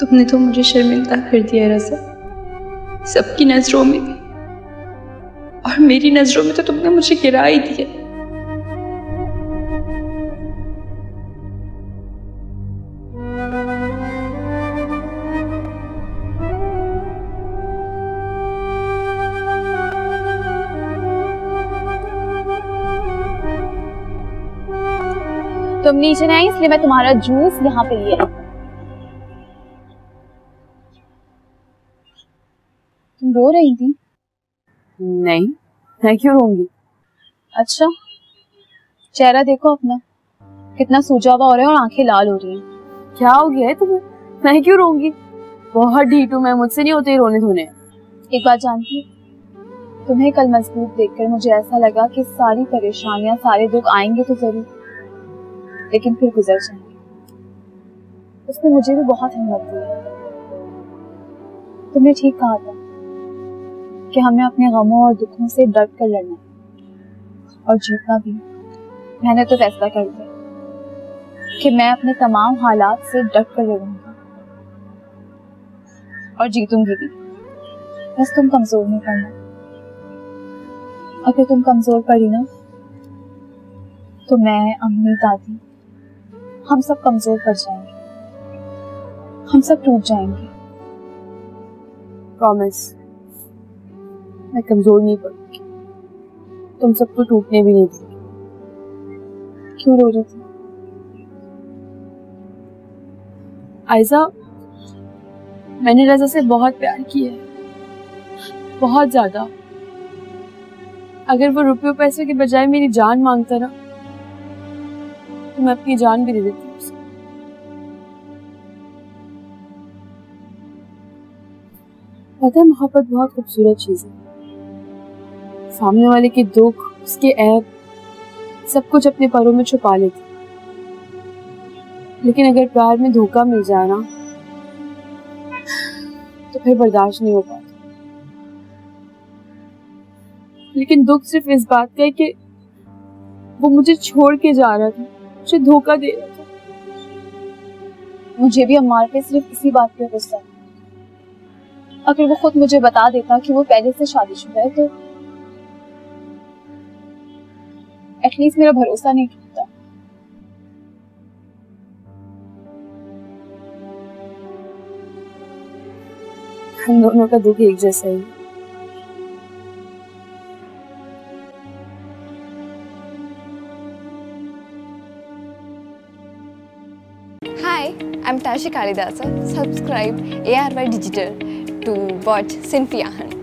तुमने तो मुझे शर्मिंदा कर दिया रज़ा, सबकी नज़रों में भी, और मेरी नज़रों में तो तुमने मुझे गिरा ही दिया। तुम नीचे नहीं, इसलिए मैं तुम्हारा जूस यहाँ पे लिया। तुम रो रही थी? नहीं, मैं क्यों रोऊंगी? अच्छा, चेहरा देखो अपना, कितना सूजा हुआ हो रहा है और आंखें लाल हो रही हैं। क्या हो गया है तुम्हें? मैं क्यों रोऊंगी? बहुत ढीठू मैं, मुझसे नहीं होते रोने धोने। एक बात जानती, तुम्हें कल मजबूत देखकर मुझे ऐसा लगा कि सारी परेशानियां, सारे दुख आएंगे तो जरूर, लेकिन फिर गुजर जाएंगे। उसने मुझे भी बहुत हिम्मत दी। तुमने ठीक कहा था कि हमें अपने गमों और दुखों से डट कर लड़ना है और जीतना भी। मैंने तो फैसला कर लिया कि मैं अपने तमाम हालात से डट कर लड़ूंगी और जीतूंगी भी। बस तुम कमजोर नहीं पड़ना। अगर तुम कमजोर पड़ी ना तो मैं, अम्मी, दादी, हम सब कमजोर पड़ जाएंगे, हम सब टूट जाएंगे। प्रॉमिस, मैं कमजोर नहीं पड़ूंगी, तुम सबको टूटने भी नहीं दूंगी। क्यों रो रही थी आयजा? मैंने रज़ा से बहुत प्यार किया है, बहुत ज्यादा। अगर वो रुपये पैसे के बजाय मेरी जान मांगता ना तो मैं अपनी जान भी दे देती हूँ उसे। पता है, मोहब्बत बहुत खूबसूरत चीज है। सामने वाले के दुख, उसके ऐब, सब कुछ अपने पैरों में छुपा लेती, लेकिन अगर प्यार में धोखा मिल जाए ना तो फिर बर्दाश्त नहीं हो पाता। लेकिन दुख सिर्फ इस बात का है कि वो मुझे छोड़ के जा रहा था, मुझे धोखा दे रहा था। मुझे भी अम्मार पे सिर्फ इसी बात पे गुस्सा है। अगर वो खुद मुझे बता देता कि वो पहले से शादीशुदा है तो एटलीस्ट मेरा भरोसा नहीं टूटता। हम दोनों का दुख एक जैसा ही। I'm Tashi Kalidasa. Subscribe ARY Digital to watch Sinfiyahan.